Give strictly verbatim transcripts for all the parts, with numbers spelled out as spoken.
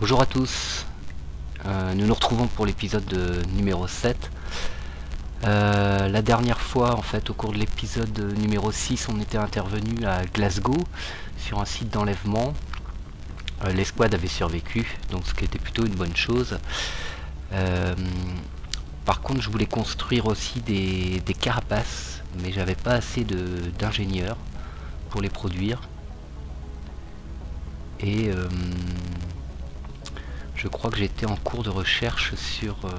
Bonjour à tous, euh, nous nous retrouvons pour l'épisode numéro sept. Euh, la dernière fois, en fait, au cours de l'épisode numéro six, on était intervenu à Glasgow sur un site d'enlèvement. Euh, l'escouade avait survécu, donc ce qui était plutôt une bonne chose. Euh, par contre, je voulais construire aussi des, des carapaces, mais j'avais pas assez d'ingénieurs pour les produire. Et euh, je crois que j'étais en cours de recherche sur, euh,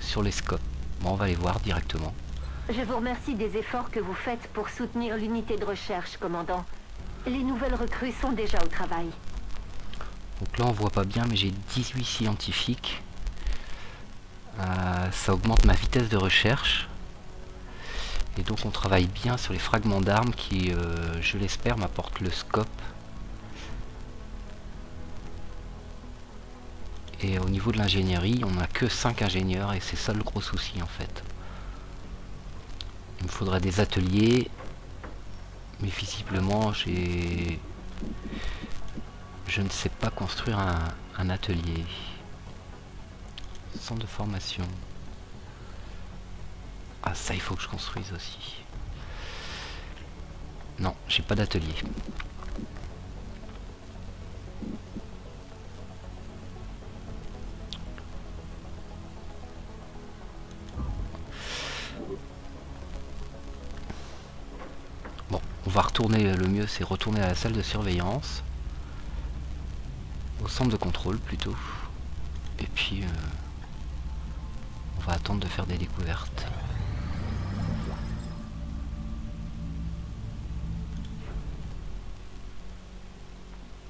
sur les scopes. Bon, on va les voir directement. Je vous remercie des efforts que vous faites pour soutenir l'unité de recherche, commandant. Les nouvelles recrues sont déjà au travail. Donc là, on voit pas bien, mais j'ai dix-huit scientifiques. Euh, ça augmente ma vitesse de recherche. Et donc, on travaille bien sur les fragments d'armes qui, euh, je l'espère, m'apportent le scope. Et au niveau de l'ingénierie, on n'a que cinq ingénieurs et c'est ça le gros souci en fait. Il me faudrait des ateliers, mais visiblement j'ai... je ne sais pas construire un, un atelier. Centre de formation. Ah ça il faut que je construise aussi. Non, j'ai pas d'atelier. Retourner, le mieux c'est retourner à la salle de surveillance, au centre de contrôle plutôt, et puis euh, on va attendre de faire des découvertes.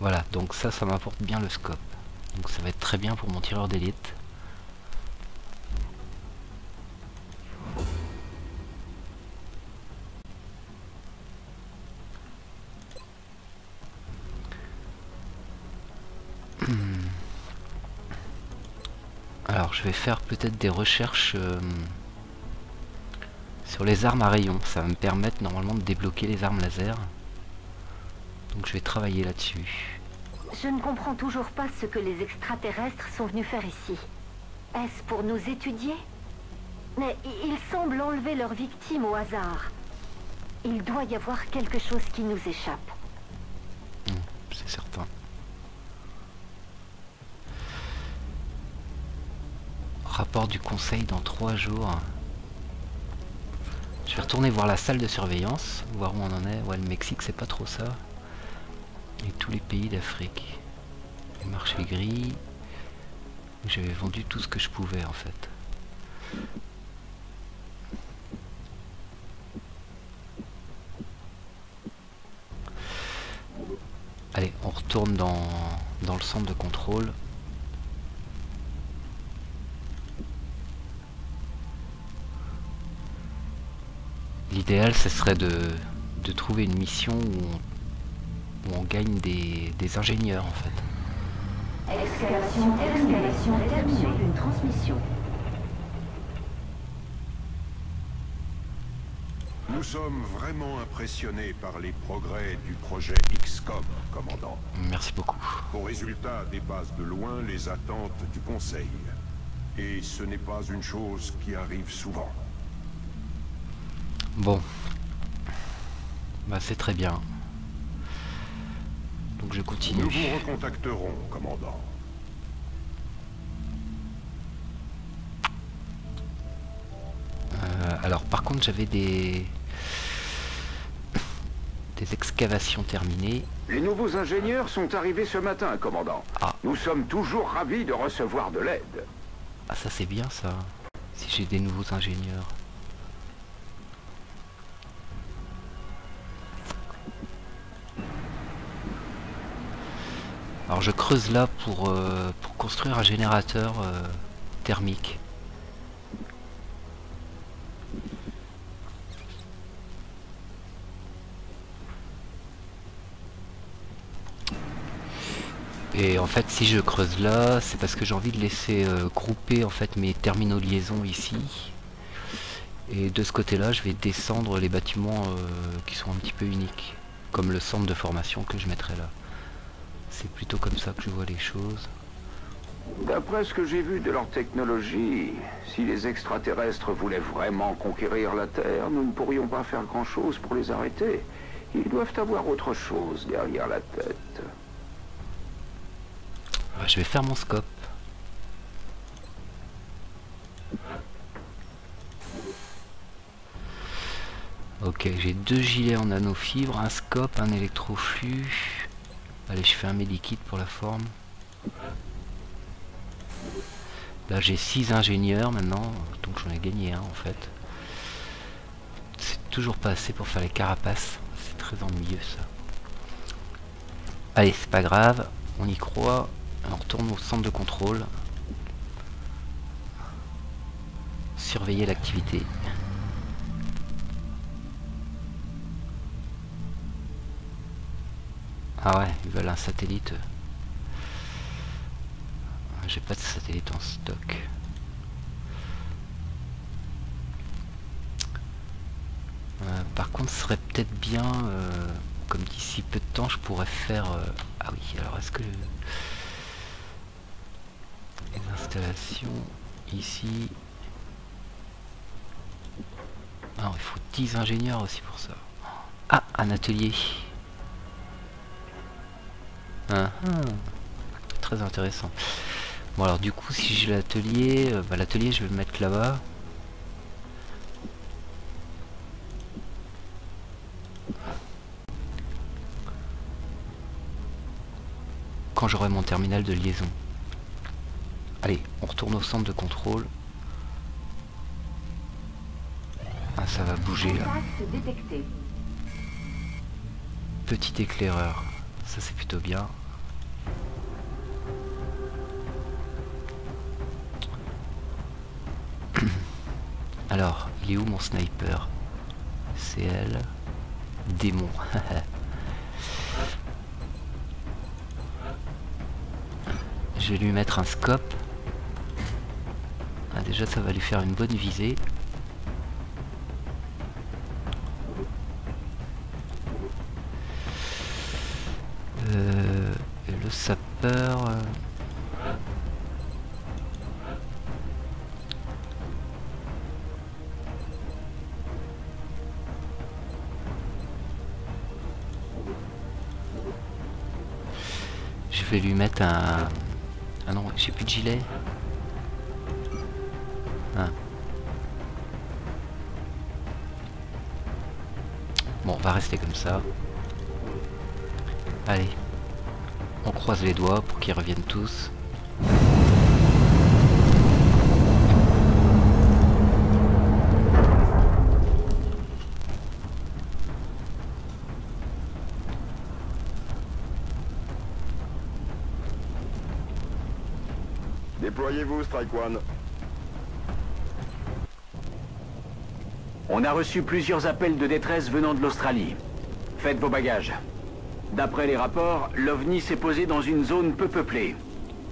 Voilà, donc ça ça m'apporte bien le scope, donc ça va être très bien pour mon tireur d'élite. Alors je vais faire peut-être des recherches euh, sur les armes à rayons, ça va me permettre normalement de débloquer les armes laser. Donc je vais travailler là-dessus. Je ne comprends toujours pas ce que les extraterrestres sont venus faire ici. Est-ce pour nous étudier? Mais ils semblent enlever leurs victimes au hasard. Il doit y avoir quelque chose qui nous échappe. Mmh, c'est certain. Rapport du conseil dans trois jours. Je vais retourner voir la salle de surveillance, voir où on en est. Ouais, le Mexique, c'est pas trop ça. Et tous les pays d'Afrique. Le marché gris. J'avais vendu tout ce que je pouvais en fait. Allez, on retourne dans, dans le centre de contrôle. L'idéal, ce serait de, de trouver une mission où on, où on gagne des, des ingénieurs, en fait. Excavation, excavation, excavation d'une transmission. Nous sommes vraiment impressionnés par les progrès du projet X COM, commandant. Merci beaucoup. Vos résultats dépassent de loin les attentes du Conseil. Et ce n'est pas une chose qui arrive souvent. Bon, bah c'est très bien. Donc je continue. Nous vous recontacterons, commandant. Euh, alors par contre j'avais des des excavations terminées. Les nouveaux ingénieurs sont arrivés ce matin, commandant. Ah. Nous sommes toujours ravis de recevoir de l'aide. Ah ça c'est bien ça. Si j'ai des nouveaux ingénieurs. Alors je creuse là pour, euh, pour construire un générateur euh, thermique. Et en fait si je creuse là, c'est parce que j'ai envie de laisser euh, grouper en fait mes terminaux liaison ici. Et de ce côté-là, je vais descendre les bâtiments euh, qui sont un petit peu uniques. Comme le centre de formation que je mettrai là. C'est plutôt comme ça que je vois les choses. D'après ce que j'ai vu de leur technologie, si les extraterrestres voulaient vraiment conquérir la Terre, nous ne pourrions pas faire grand-chose pour les arrêter. Ils doivent avoir autre chose derrière la tête. Je vais faire mon scope. Ok, j'ai deux gilets en nanofibres, un scope, un électroflux. Allez, je fais un medikit pour la forme. Là j'ai six ingénieurs maintenant, donc j'en ai gagné un en fait. C'est toujours pas assez pour faire les carapaces, c'est très ennuyeux ça. Allez, c'est pas grave, on y croit, on retourne au centre de contrôle. Surveiller l'activité. Ah ouais, ils veulent un satellite. J'ai pas de satellite en stock. Euh, par contre, ce serait peut-être bien, euh, comme d'ici peu de temps, je pourrais faire... Euh, ah oui, alors est-ce que... Les installations, ici... Alors, il faut dix ingénieurs aussi pour ça. Ah, un atelier. Ah, très intéressant. Bon alors du coup si j'ai l'atelier, euh, bah, l'atelier je vais le mettre là-bas. Quand j'aurai mon terminal de liaison. Allez, on retourne au centre de contrôle. Ah ça va bouger là. Petit éclaireur, ça c'est plutôt bien. Alors, il est où mon sniper? C L démon. Je vais lui mettre un scope. Ah, déjà, ça va lui faire une bonne visée. Euh, le sapeur. Euh... Je vais lui mettre un... Ah non, j'ai plus de gilet. Ah. Bon, on va rester comme ça. Allez. On croise les doigts pour qu'ils reviennent tous. Déployez-vous, Strike One. On a reçu plusieurs appels de détresse venant de l'Australie. Faites vos bagages. D'après les rapports, l'OVNI s'est posé dans une zone peu peuplée.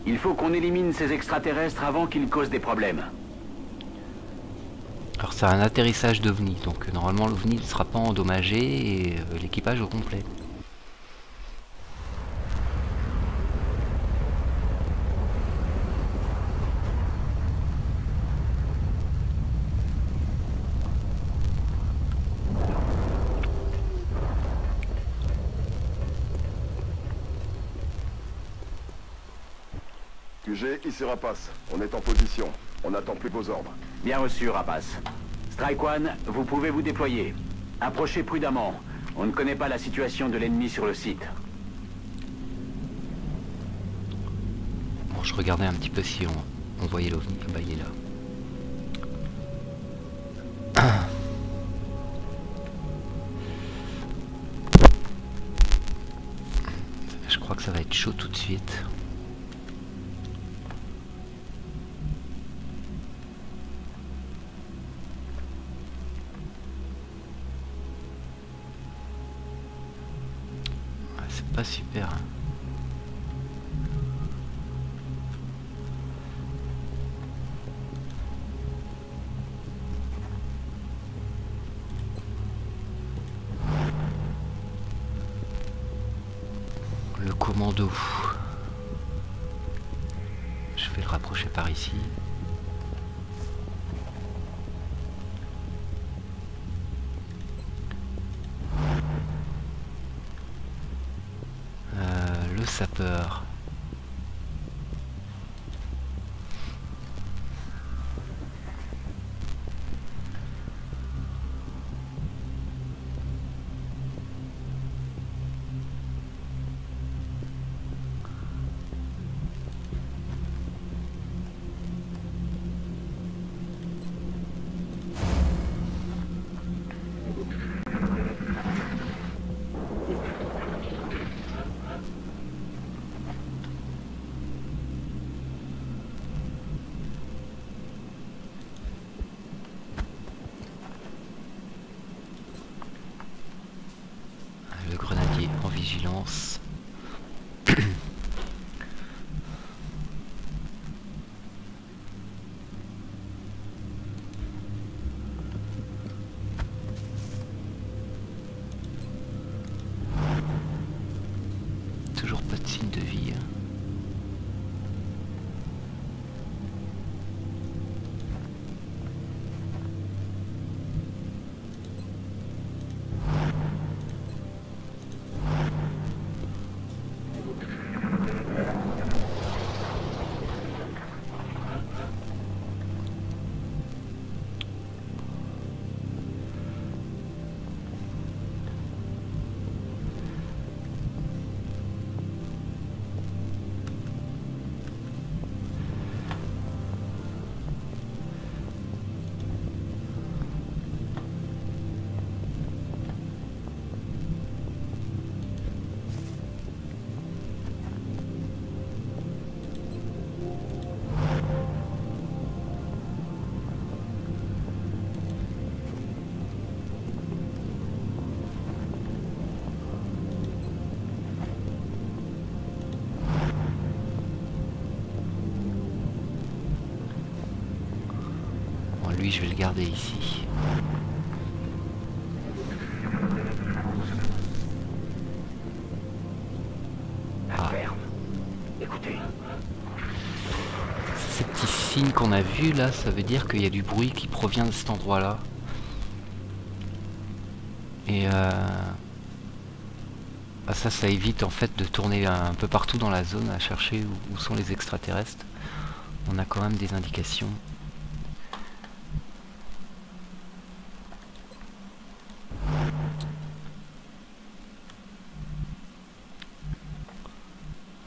Il faut qu'on élimine ces extraterrestres avant qu'ils causent des problèmes. Alors c'est un atterrissage d'OVNI, donc normalement l'OVNI ne sera pas endommagé et euh, l'équipage au complet. Q G, ici Rapace. On est en position. On n'attend plus vos ordres. Bien reçu, Rapace. Strike One, vous pouvez vous déployer. Approchez prudemment. On ne connaît pas la situation de l'ennemi sur le site. Bon, je regardais un petit peu si on, on voyait l'OVNI. Ah bah, il est là. Je crois que ça va être chaud tout de suite. Pas super. Le commando. Je vais le rapprocher par ici. Euh, le sapeur. Vigilance. Toujours pas de signe de vie. Je vais le garder ici. Ah. Écoutez. Ces petits signes qu'on a vus là, ça veut dire qu'il y a du bruit qui provient de cet endroit là. Et euh... ah, ça, ça évite en fait de tourner un peu partout dans la zone à chercher où sont les extraterrestres. On a quand même des indications.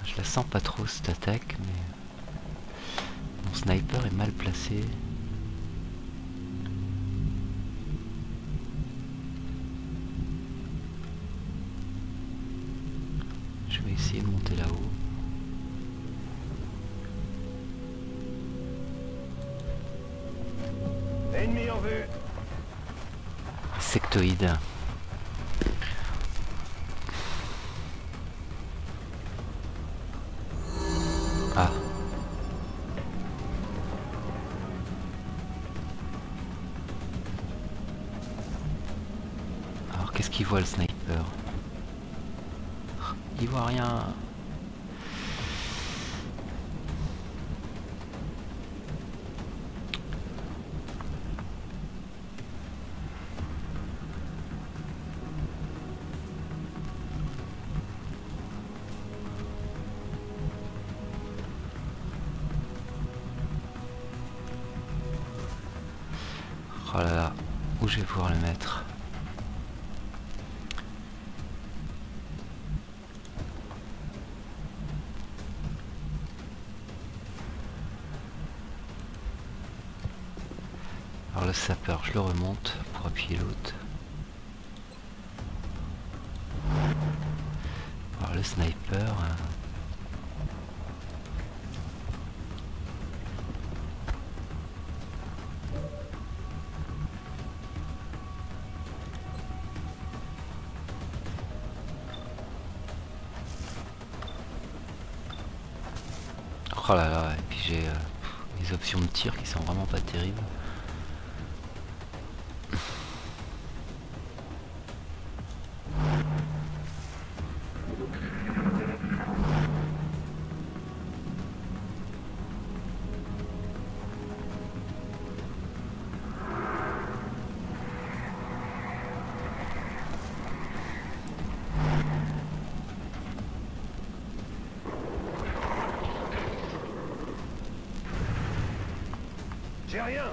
Je la sens pas trop cette attaque, mais mon sniper est mal placé. Je vais essayer de monter là-haut. Ennemi en vue. Sectoïde. Qu'est-ce qu'il voit le sniper? Il voit rien. Oh là là, où je vais pouvoir le mettre? Le sapeur, je le remonte pour appuyer l'autre. Alors le sniper. Oh là là, et puis j'ai euh, les options de tir qui sont vraiment pas terribles. J'ai rien.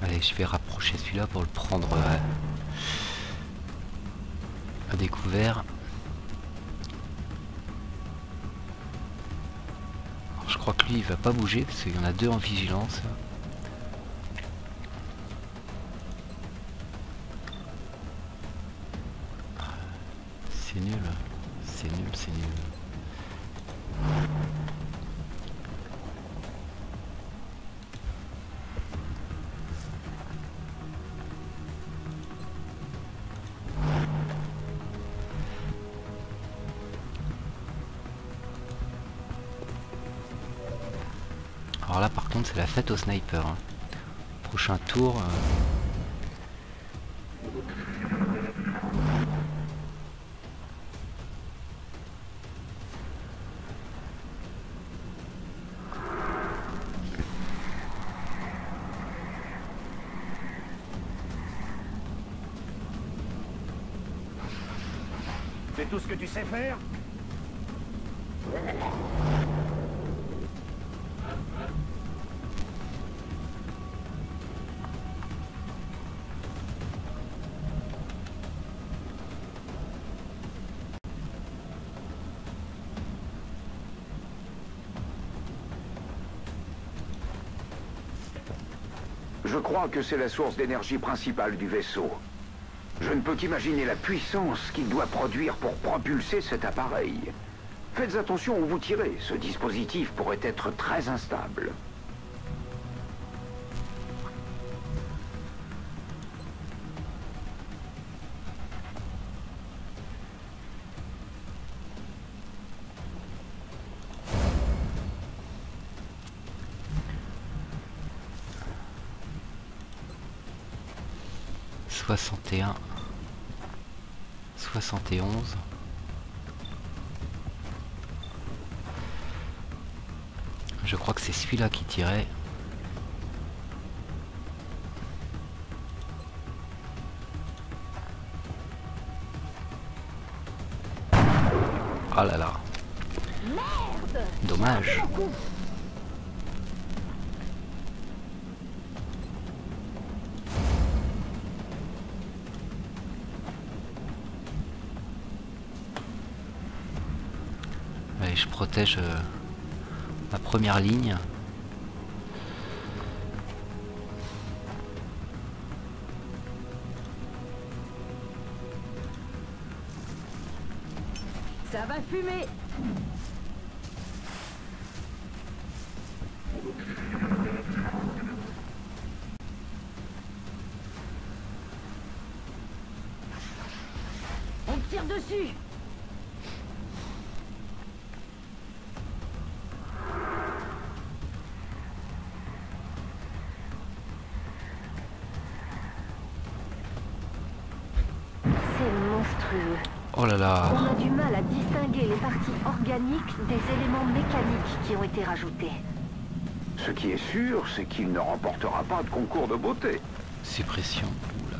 Allez, je vais rapprocher celui-là pour le prendre euh, à découvert. Alors, je crois que lui il va pas bouger parce qu'il y en a deux en vigilance. C'est nul, c'est nul, c'est nul. Alors là par contre c'est la fête au sniper. Hein. Prochain tour... Euh C'est tout ce que tu sais faire? Je crois que c'est la source d'énergie principale du vaisseau. Je ne peux qu'imaginer la puissance qu'il doit produire pour propulser cet appareil. Faites attention où vous tirez, ce dispositif pourrait être très instable. soixante et un, soixante et onze. Je crois que c'est celui-là qui tirait. Ah là là. Dommage. Je protège euh, ma première ligne. Ça va fumer. On tire dessus. Oh là là. On a du mal à distinguer les parties organiques des éléments mécaniques qui ont été rajoutés. Ce qui est sûr, c'est qu'il ne remportera pas de concours de beauté. Suppression. Oula.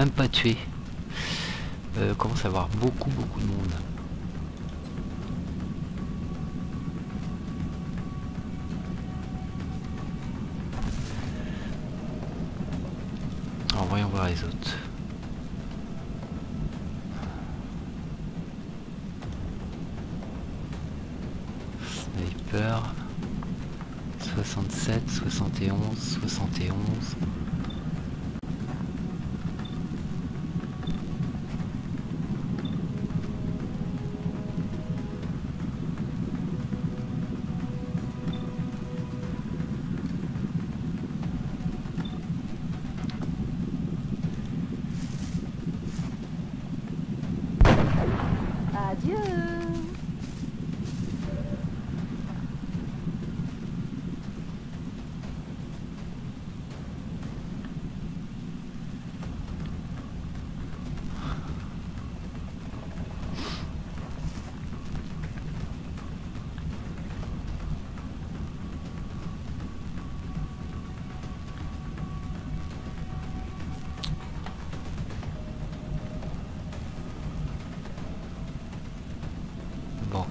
Même pas tué. Euh, commence à avoir beaucoup beaucoup de monde. Alors voyons voir les autres. Sniper soixante-sept, soixante et onze, soixante et onze.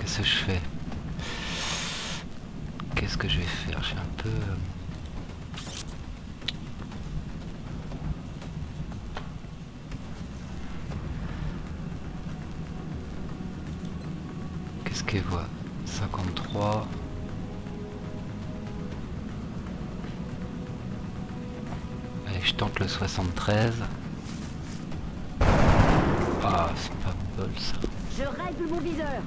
Qu'est-ce que je fais? Qu'est-ce que je vais faire? Je suis un peu... Qu'est-ce qu'elle voit? cinquante-trois... Allez, je tente le soixante-treize. Ah, c'est pas bol ça. Je règle mon viseur.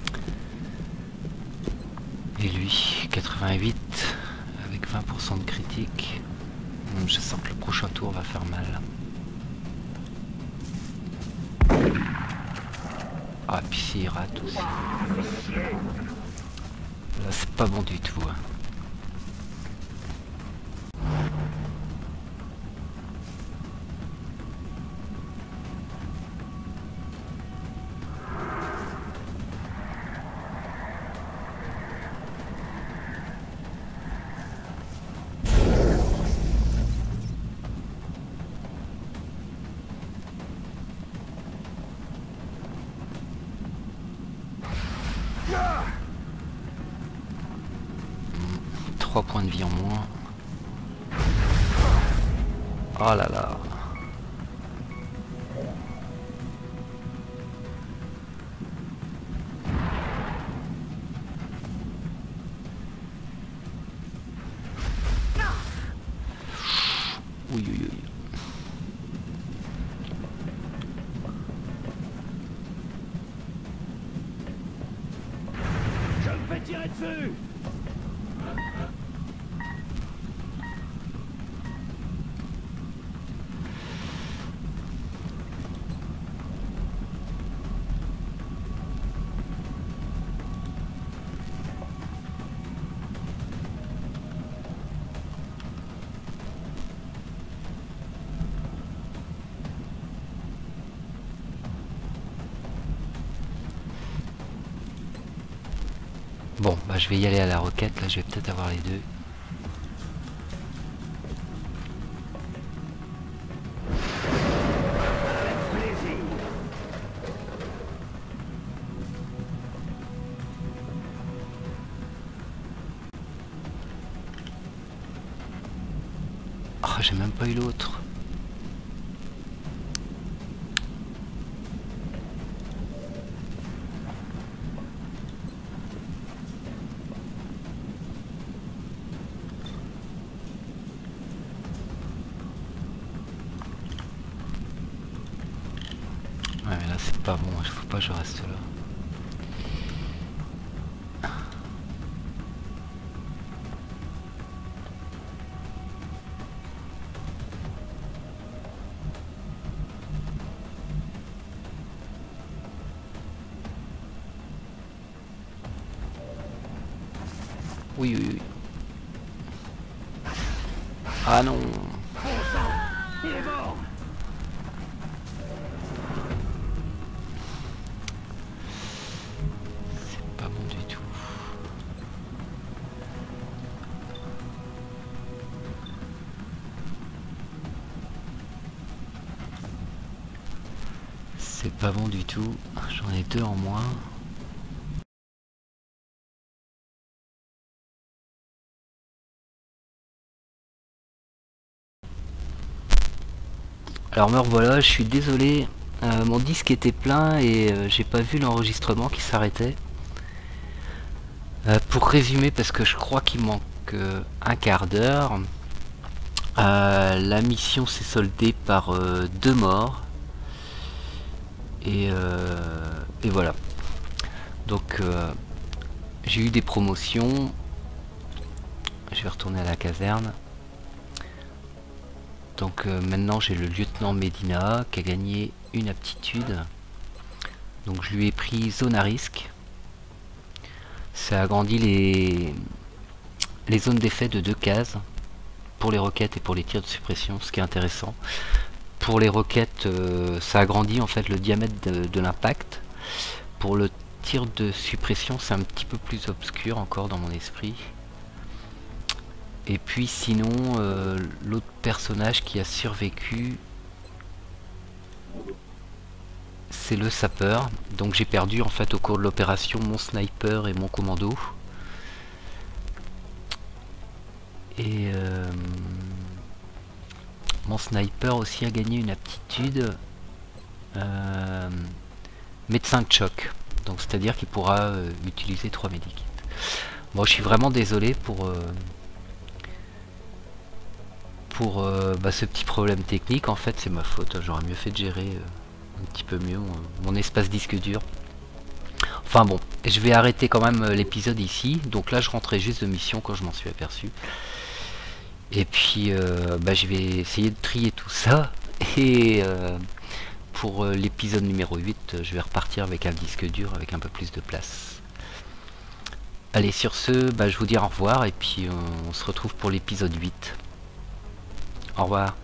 Et lui, quatre-vingt-huit, avec vingt pour cent de critique. Je sens que le prochain tour va faire mal. Ah, puis s'il rate aussi. Là, c'est pas bon du tout. Hein. trois points de vie en moins. Oh là là. Oui, oui, oui. Je me fais tirer dessus. Bon, bah je vais y aller à la roquette, là je vais peut-être avoir les deux. Oh, j'ai même pas eu l'autre. C'est pas bon, il faut pas que je reste là. Oui, oui, oui. Ah non. C'est pas bon du tout, j'en ai deux en moins. Alors me revoilà, je suis désolé, euh, mon disque était plein et euh, j'ai pas vu l'enregistrement qui s'arrêtait. Euh, pour résumer, parce que je crois qu'il manque euh, un quart d'heure, euh, la mission s'est soldée par euh, deux morts. Et, euh, et voilà, donc euh, j'ai eu des promotions, je vais retourner à la caserne, donc euh, maintenant j'ai le lieutenant Medina qui a gagné une aptitude, donc je lui ai pris zone à risque, ça agrandit les, les zones d'effet de deux cases, pour les roquettes et pour les tirs de suppression, ce qui est intéressant. Pour les roquettes, euh, ça agrandit en fait le diamètre de, de l'impact. Pour le tir de suppression, c'est un petit peu plus obscur encore dans mon esprit. Et puis sinon, euh, l'autre personnage qui a survécu, c'est le sapeur. Donc j'ai perdu en fait au cours de l'opération mon sniper et mon commando. Et euh, mon sniper aussi a gagné une aptitude euh, médecin de choc. Donc c'est à dire qu'il pourra euh, utiliser trois médikits. Bon, je suis vraiment désolé pour euh, pour euh, bah, ce petit problème technique. En fait c'est ma faute, j'aurais mieux fait de gérer euh, un petit peu mieux euh, mon espace disque dur. Enfin bon, je vais arrêter quand même l'épisode ici. Donc là je rentrais juste de mission quand je m'en suis aperçu. Et puis euh, bah, je vais essayer de trier tout ça. Et euh, pour l'épisode numéro huit, je vais repartir avec un disque dur avec un peu plus de place. Allez, sur ce, bah, je vous dis au revoir. Et puis on, on se retrouve pour l'épisode huit. Au revoir.